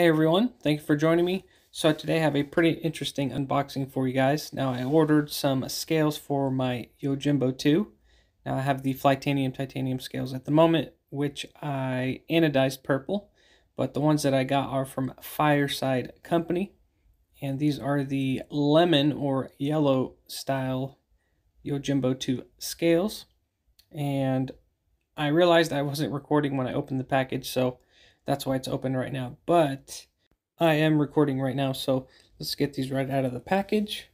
Hey everyone, thank you for joining me. So today I have a pretty interesting unboxing for you guys. Now I ordered some scales for my Yojimbo 2. Now I have the Flytanium titanium scales at the moment, which I anodized purple, but the ones that I got are from Fireside Company, and these are the lemon or yellow style Yojimbo 2 scales. And I realized I wasn't recording when I opened the package, so that's why it's open right now, but I am recording right now, so let's get these right out of the package.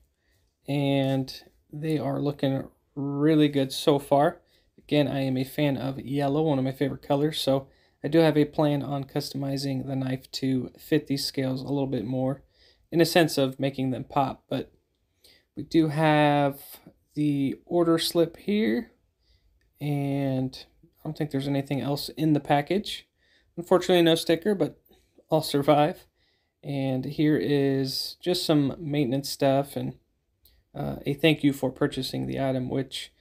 And they are looking really good so far. Again, I am a fan of yellow, one of my favorite colors, so I do have a plan on customizing the knife to fit these scales a little bit more, in a sense of making them pop. But we do have the order slip here, and I don't think there's anything else in the package. Unfortunately, no sticker, but I'll survive. And here is just some maintenance stuff and a thank you for purchasing the item, which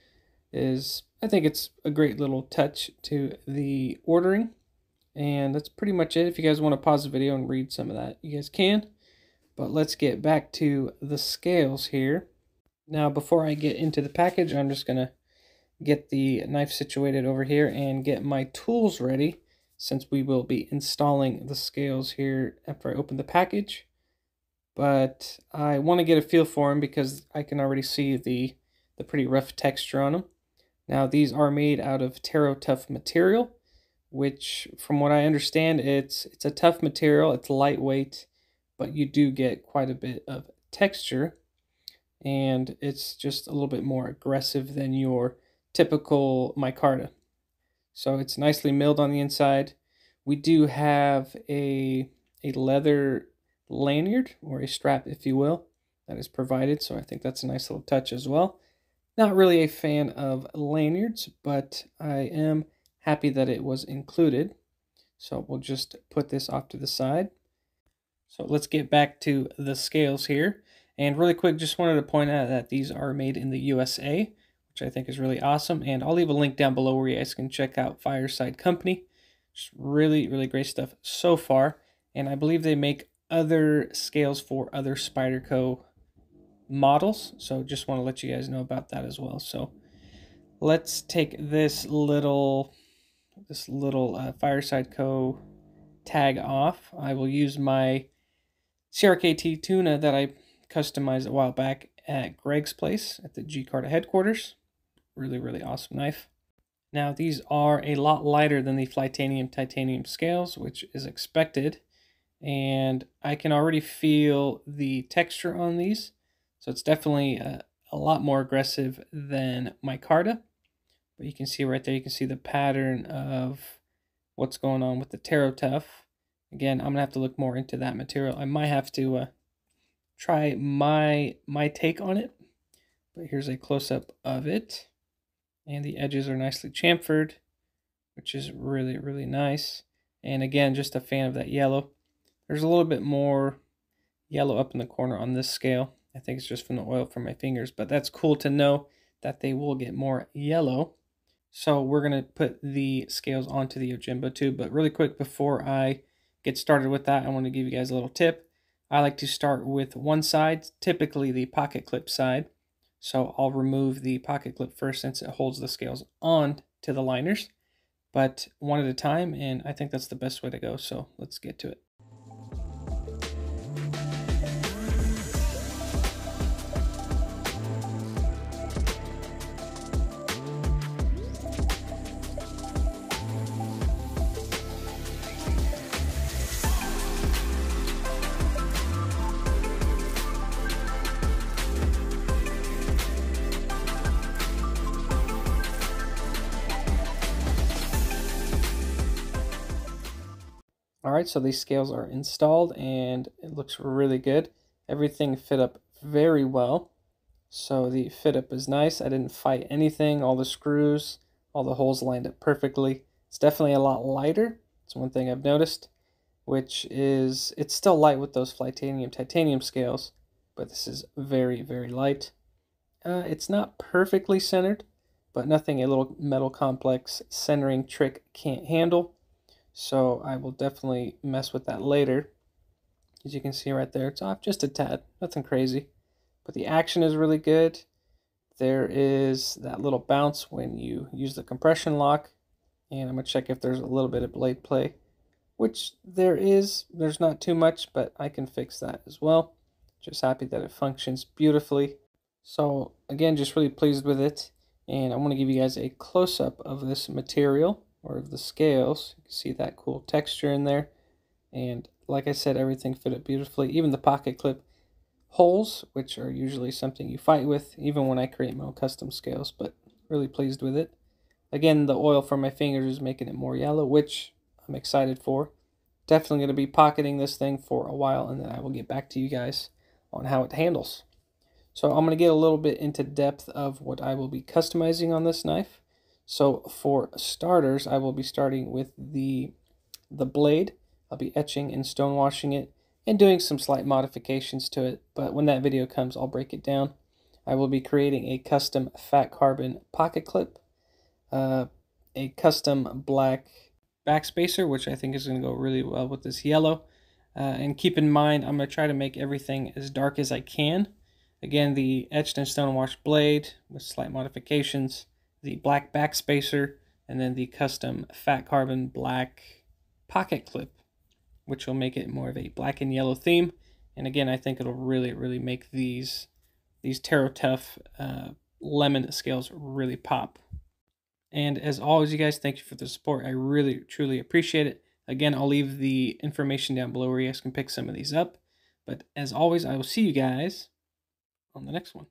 is, I think it's a great little touch to the ordering. And that's pretty much it. If you guys want to pause the video and read some of that, you guys can. But let's get back to the scales here. Now, before I get into the package, I'm just going to get the knife situated over here and get my tools ready, since we will be installing the scales here after I open the package. But I want to get a feel for them because I can already see the pretty rough texture on them. Now these are made out of terotuf material, which from what I understand, it's a tough material, it's lightweight, but you do get quite a bit of texture, and it's just a little bit more aggressive than your typical micarta. So it's nicely milled on the inside. We do have a leather lanyard, or a strap, if you will, that is provided. So I think that's a nice little touch as well. Not really a fan of lanyards, but I am happy that it was included. So we'll just put this off to the side. So let's get back to the scales here. And really quick, just wanted to point out that these are made in the USA, which I think is really awesome. And I'll leave a link down below where you guys can check out Fireside Company. Just really, really great stuff so far. And I believe they make other scales for other Spyderco models, so just want to let you guys know about that as well. So let's take this little Fireside Co tag off. I will use my CRKT tuna that I customized a while back at Greg's place at the G Carta headquarters. Really, really awesome knife. Now these are a lot lighter than the Flytanium titanium scales, which is expected, and I can already feel the texture on these. So it's definitely a lot more aggressive than micarta, but you can see right there, you can see the pattern of what's going on with the terotuf. Again, I'm gonna have to look more into that material. I might have to try my take on it, but here's a close-up of it, and the edges are nicely chamfered, which is really, really nice. And again, just a fan of that yellow. There's a little bit more yellow up in the corner on this scale. I think it's just from the oil from my fingers, but that's cool to know that they will get more yellow. So we're gonna put the scales onto the Yojimbo 2. But really quick, before I get started with that, I want to give you guys a little tip. I like to start with one side, typically the pocket clip side. So I'll remove the pocket clip first since it holds the scales on to the liners, but one at a time, and I think that's the best way to go. So let's get to it. Alright, so these scales are installed and it looks really good. Everything fit up very well. So the fit up is nice. I didn't fight anything. All the screws, all the holes lined up perfectly. It's definitely a lot lighter. It's one thing I've noticed, which is it's still light with those Flytanium titanium scales, but this is very, very light. It's not perfectly centered, but nothing a little metal complex centering trick can't handle. So I will definitely mess with that later. as you can see right there. It's off just a tad, nothing crazy, but the action is really good. There is that little bounce when you use the compression lock, and I'm going to check if there's a little bit of blade play, which there is. There's not too much, but I can fix that as well. Just happy that it functions beautifully. So again, just really pleased with it, and I want to give you guys a close-up of this material, or of the scales. You can see that cool texture in there, and like I said, everything fit up beautifully. Even the pocket clip holes, which are usually something you fight with, even when I create my own custom scales, but really pleased with it. Again, the oil from my fingers is making it more yellow, which I'm excited for. Definitely going to be pocketing this thing for a while, and then I will get back to you guys on how it handles. So I'm going to get a little bit into depth of what I will be customizing on this knife. So for starters, I will be starting with the blade. I'll be etching and stonewashing it and doing some slight modifications to it, but when that video comes, I'll break it down. I will be creating a custom fat carbon pocket clip, a custom black backspacer, which I think is going to go really well with this yellow. And keep in mind, I'm going to try to make everything as dark as I can. Again, the etched and stonewashed blade with slight modifications, the black backspacer, and then the custom fat carbon black pocket clip, which will make it more of a black and yellow theme. And again, I think it'll really, really make these terotuf lemon scales really pop. And as always, you guys, thank you for the support. I really, truly appreciate it. Again, I'll leave the information down below where you guys can pick some of these up. But as always, I will see you guys on the next one.